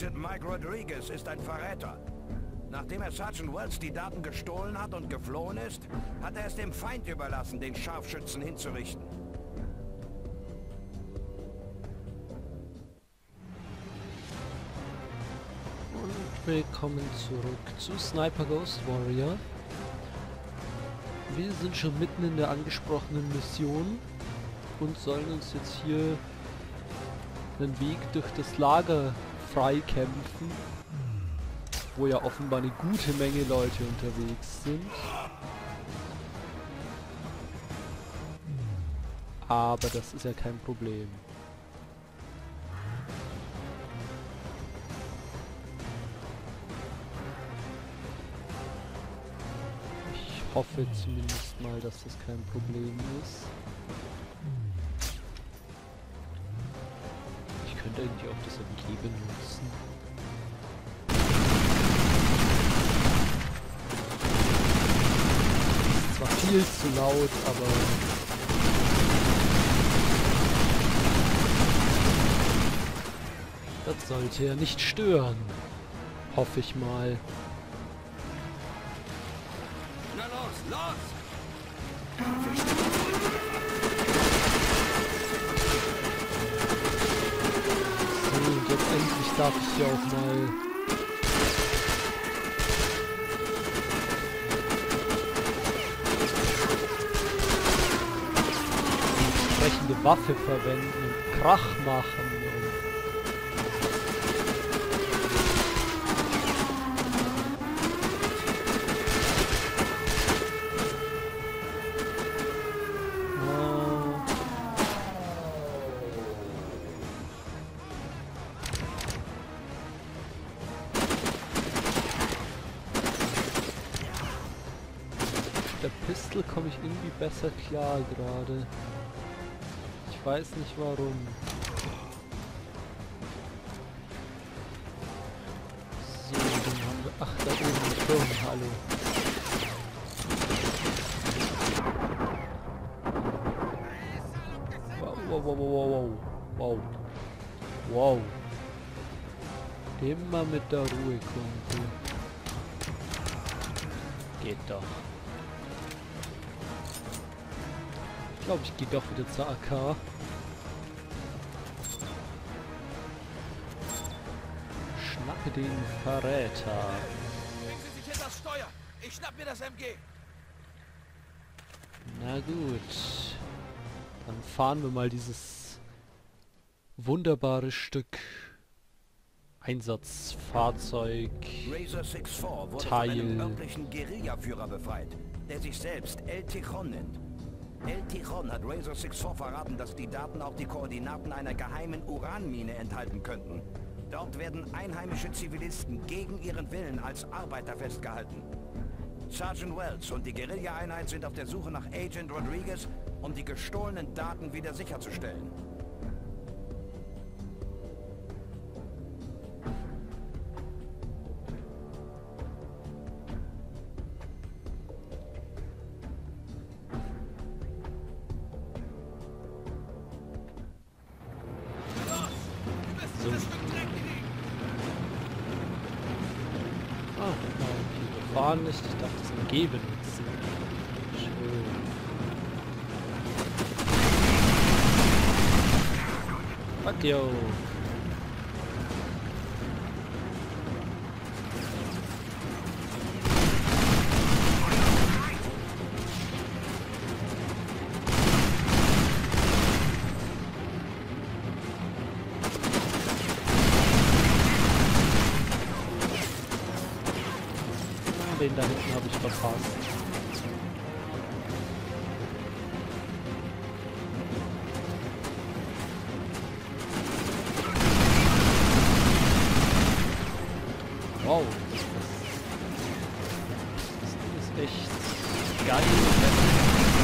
Agent Mike Rodriguez ist ein Verräter. Nachdem er Sergeant Wells die Daten gestohlen hat und geflohen ist, hat er es dem Feind überlassen, den Scharfschützen hinzurichten. Und willkommen zurück zu Sniper Ghost Warrior. Wir sind schon mitten in der angesprochenen Mission und sollen uns jetzt hier einen Weg durch das Lager freikämpfen, wo ja offenbar eine gute Menge Leute unterwegs sind. Aber das ist ja kein Problem. Ich hoffe zumindest mal, dass das kein Problem ist. Ich könnte eigentlich auch das MG benutzen. Ist zwar viel zu laut, aber das sollte ja nicht stören. Hoffe ich mal. Na los, los! Endlich darf ich ja auch mal die entsprechende Waffe verwenden und Krach machen. Komme ich irgendwie besser klar gerade. Ich weiß nicht warum. So, dann haben wir... Ach, da oben ist Sturm. Hallo. Wow, wow, wow, wow, wow. Wow. Immer mit der Ruhe, Kumpel. Geht doch. Ich glaube, ich gehe doch wieder zur AK. Schnappe den Verräter. Bringen Sie sich hinter das Steuer. Ich schnapp mir das MG. Na gut. Dann fahren wir mal dieses wunderbare Stück Einsatzfahrzeug. Razor 64 wurde von einem örtlichen Guerillaführer befreit, der sich selbst El Tejon nennt. El Tejon hat Razor 64 verraten, dass die Daten auch die Koordinaten einer geheimen Uranmine enthalten könnten. Dort werden einheimische Zivilisten gegen ihren Willen als Arbeiter festgehalten. Sergeant Wells und die Guerilla-Einheit sind auf der Suche nach Agent Rodriguez, um die gestohlenen Daten wieder sicherzustellen. Nicht. Ich darf das MG benutzen. Schön. Fuck yo. Den da hinten habe ich verpasst. Wow. Das Ding ist echt geil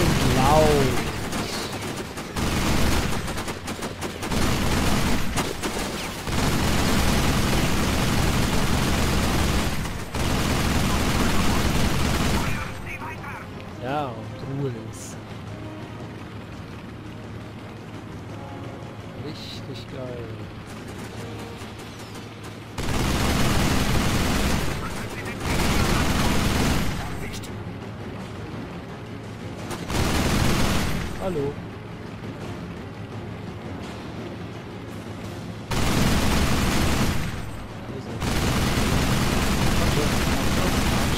und laut. Richtig geil. Hallo.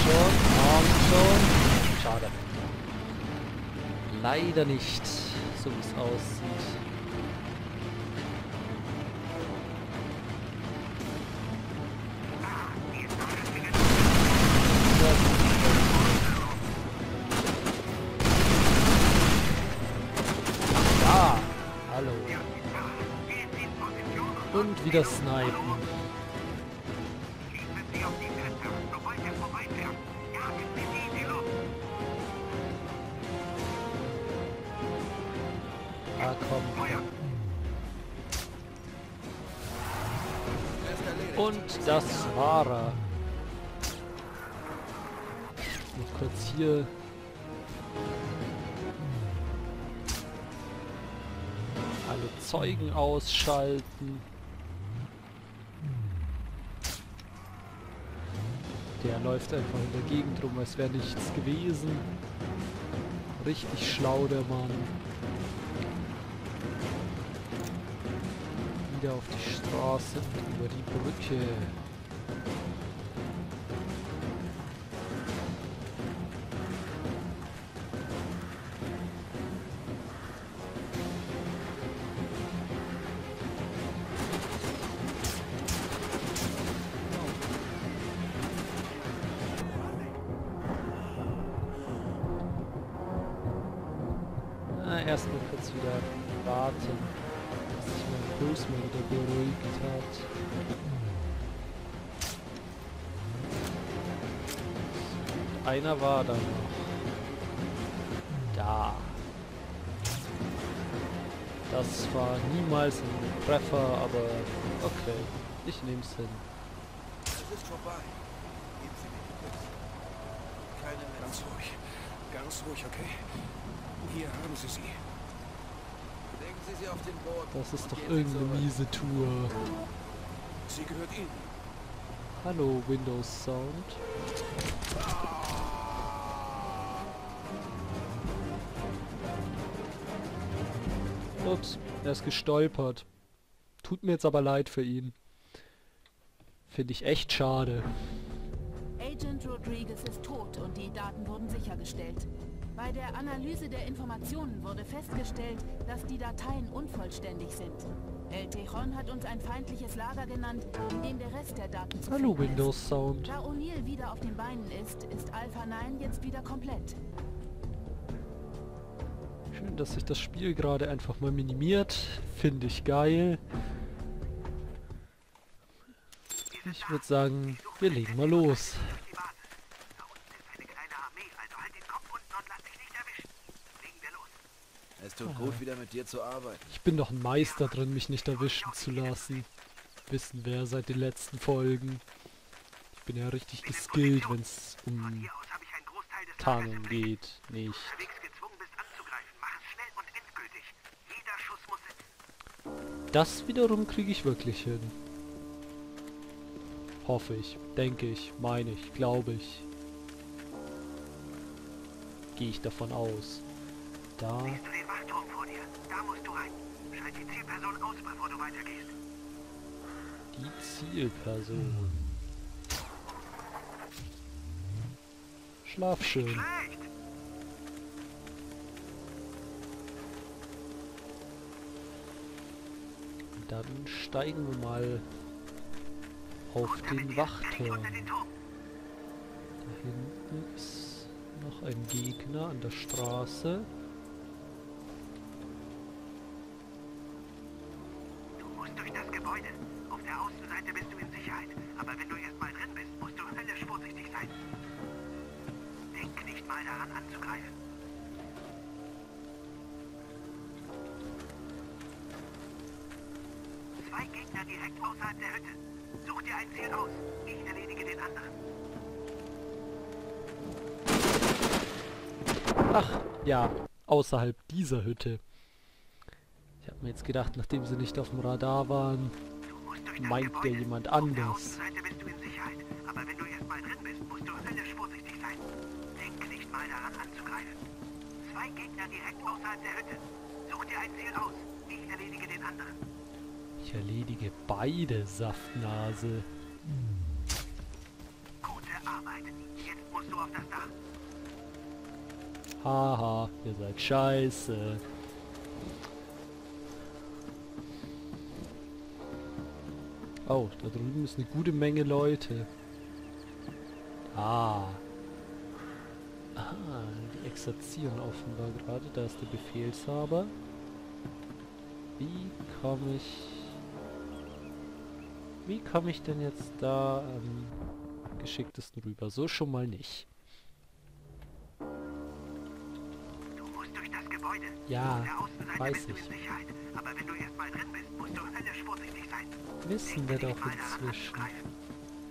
Komm schon. Schade. Leider nicht, so wie es aussieht. Und wieder snipen. Ah, komm. Und das war er. Noch kurz hier. Alle Zeugen ausschalten. Der läuft einfach in der Gegend rum, als wäre nichts gewesen. Richtig schlau, der Mann. Wieder auf die Straße und über die Brücke. Erstmal kurz wieder warten, dass sich mein Puls mal wieder beruhigt hat. Und einer war da noch. Da. Das war niemals ein Treffer, aber okay. Ich nehm's hin. Es ist vorbei. Geben Sie mir die Puls. Keine mehr. Ganz ruhig. Ganz ruhig, okay? Hier haben Sie sie. Legen Sie sie auf den Boden. Das ist doch irgendeine miese Tour. Sie gehört Ihnen. Hallo, Windows Sound. Ups, er ist gestolpert. Tut mir jetzt aber leid für ihn. Finde ich echt schade. Agent Rodriguez ist tot und die Daten wurden sichergestellt. Bei der Analyse der Informationen wurde festgestellt, dass die Dateien unvollständig sind. El Tejon hat uns ein feindliches Lager genannt, in dem der Rest der Daten zu finden ist. Hallo Windows Sound. Da O'Neill wieder auf den Beinen ist, ist Alpha-9 jetzt wieder komplett. Schön, dass sich das Spiel gerade einfach mal minimiert. Finde ich geil. Ich würde sagen, wir legen mal los. Es tut gut, wieder mit dir zu arbeiten. Ich bin doch ein Meister drin, mich nicht erwischen zu lassen. Wissen wir seit den letzten Folgen. Ich bin ja richtig geskillt, wenn es um Tarnung geht. Nicht. Das wiederum kriege ich wirklich hin. Hoffe ich, denke ich, meine ich, glaube ich. Gehe ich davon aus. Da. Siehst du den Wachturm vor dir? Da musst du rein. Schalt die Zielperson aus, bevor du weitergehst. Die Zielperson. Schlaf schön. Schlecht. Dann steigen wir mal auf den Wachturm. Da hinten ist noch ein Gegner an der Straße. Direkt außerhalb der Hütte. Such dir ein Ziel aus. Ich erledige den anderen. Ach, ja. Außerhalb dieser Hütte. Ich habe mir jetzt gedacht, nachdem sie nicht auf dem Radar waren, meint der jemand anders. Zwei Gegner direkt außerhalb der Hütte. Such dir ein Ziel aus. Ich erledige den anderen. Ich erledige beide, Saftnase. Gute Arbeit. Jetzt musst du auf das Dach. Haha, ihr seid scheiße. Oh, da drüben ist eine gute Menge Leute. Ah. Ah, die exerzieren offenbar gerade. Da ist der Befehlshaber. Wie komme ich... Wie komme ich denn jetzt da am geschicktesten rüber? So schon mal nicht. Ja, weiß ich. Aber wenn du erstmal drin bist, musst du höllisch vorsichtig sein. Wissen wir doch inzwischen.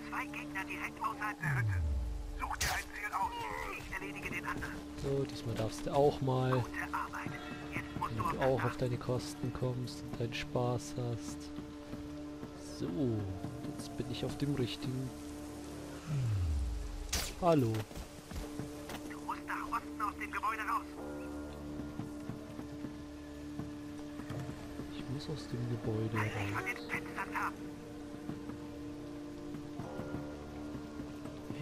Zwei Gegner direkt außerhalb der Hütte. Such dir ein Ziel aus. Ich erledige den anderen. So, diesmal darfst du auch mal. Gute Arbeit. Jetzt musst du auch auf deine Kosten kommst und deinen Spaß hast. So, jetzt bin ich auf dem richtigen. Hallo. Du musst nach Osten aus dem Gebäude raus. Aus dem Gebäude raus.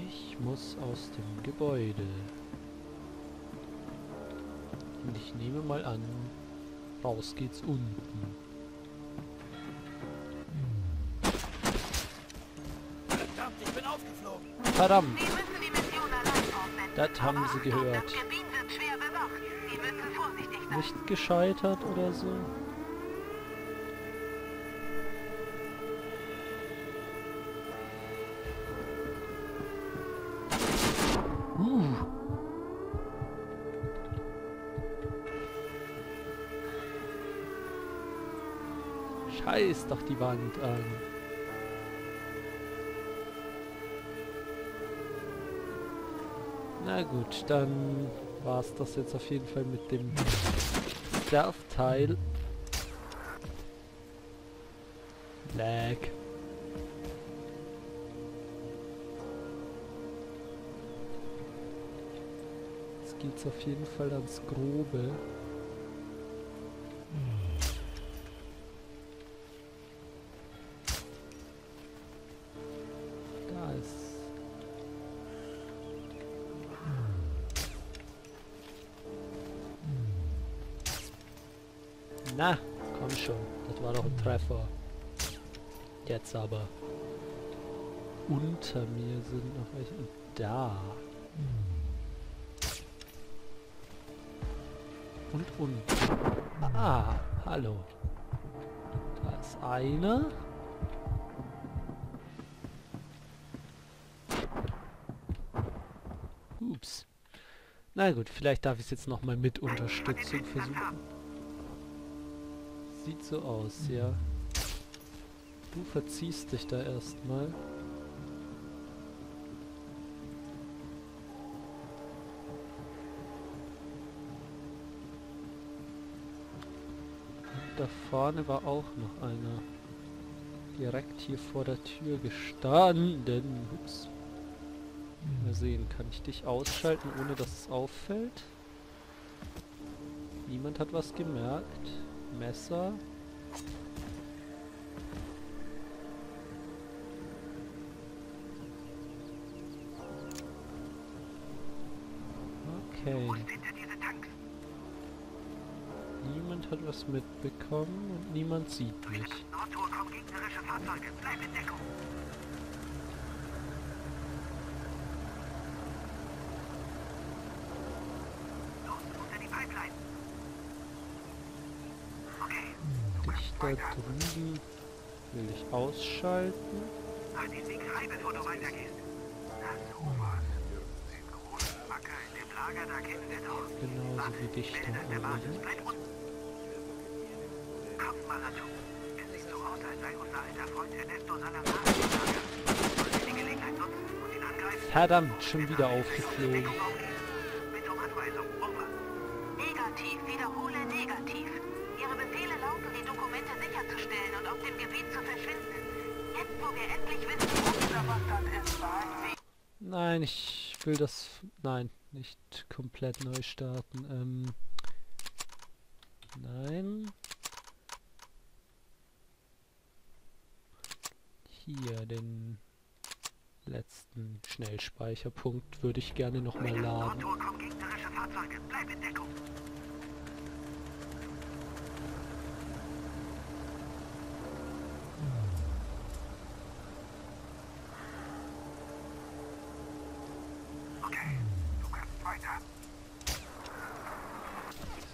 Ich muss aus dem Gebäude. Und ich nehme mal an, raus geht's unten. Verdammt, ich bin aufgeflogen. Verdammt. Sie müssen die Mission allein aufnehmen. Das haben sie gehört. Das Gebiet wird schwer bewacht. Sie müssen vorsichtig sein. Nicht gescheitert oder so. Scheiß doch die Wand an. Na gut, dann war es das jetzt auf jeden Fall mit dem Stealth-Teil. Lag. Jetzt geht's auf jeden Fall ans Grobe. Na, komm schon. Das war doch ein Treffer. Jetzt aber. Unter mir sind noch welche. Da. Und. Ah, hallo. Da ist einer. Ups. Na gut, vielleicht darf ich es jetzt nochmal mit Unterstützung versuchen. Sieht so aus, ja. Du verziehst dich da erstmal. Da vorne war auch noch einer. Direkt hier vor der Tür gestanden. Ups. Mal sehen, kann ich dich ausschalten, ohne dass es auffällt? Niemand hat was gemerkt. Messer. Okay. Niemand hat was mitbekommen und niemand sieht mich. Da drüben will ich ausschalten. Ach, den Weg rein, bevor du weitergehst. Na sowas. Den großen Macker in dem Lager, da kennen wir doch. Genauso wie dich da oben. Kopfmarathon. Es sieht so aus, als sei unser alter Freund Ernesto Salazar im Lager. Sollte die Gelegenheit nutzen und ihn angreifen. Verdammt, schon wieder aufgeflogen. Mit um Anweisung, over. Negativ, wiederhole negativ. Ihre Befehle lauten, die Dokumente sicherzustellen und auf dem Gebiet zu verschwinden. Jetzt, wo wir endlich wissen, wo dieser Bastard ist, verhalten Sie... Nein, ich will das... Nein. Nicht komplett neu starten. Nein. Hier den letzten Schnellspeicherpunkt würde ich gerne nochmal laden.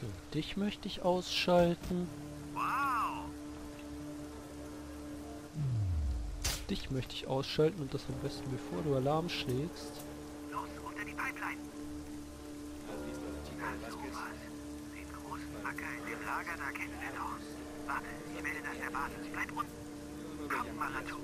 So, dich möchte ich ausschalten. Wow. Dich möchte ich ausschalten und das am besten bevor du Alarm schlägst. Los, unter die Pipeline. Also, was? Den großen Acker in dem Lager, da kennen wir noch. Warte, ich melde das der Basis. Bleib unten. Kommt mal dazu.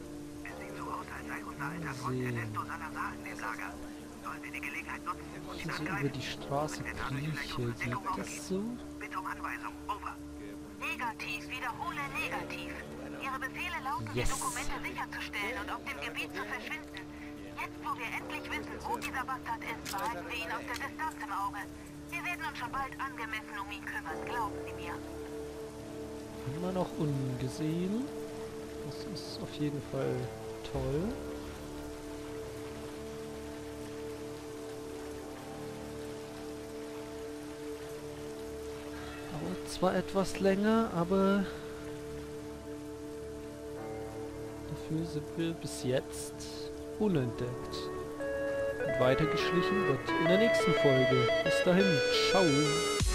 Es sieht so aus, als sei unser alter Freund Ernesto Salazar in dem Lager. Sollen wir die Gelegenheit nutzen, und ihn angreifen? Über die Straße krieche, geht das so? Bitte um Anweisung. Over. Negativ, wiederhole negativ. Ihre Befehle lauten, die Dokumente sicherzustellen und auf dem Gebiet zu verschwinden. Jetzt, wo wir endlich wissen, wo dieser Bastard ist, behalten wir ihn aus der Distanz im Auge. Wir werden uns schon bald angemessen um ihn kümmern, glauben Sie mir. Immer noch ungesehen. Das ist auf jeden Fall toll. Dauert zwar etwas länger, aber... dafür sind wir bis jetzt unentdeckt. Und weitergeschlichen wird in der nächsten Folge. Bis dahin, ciao!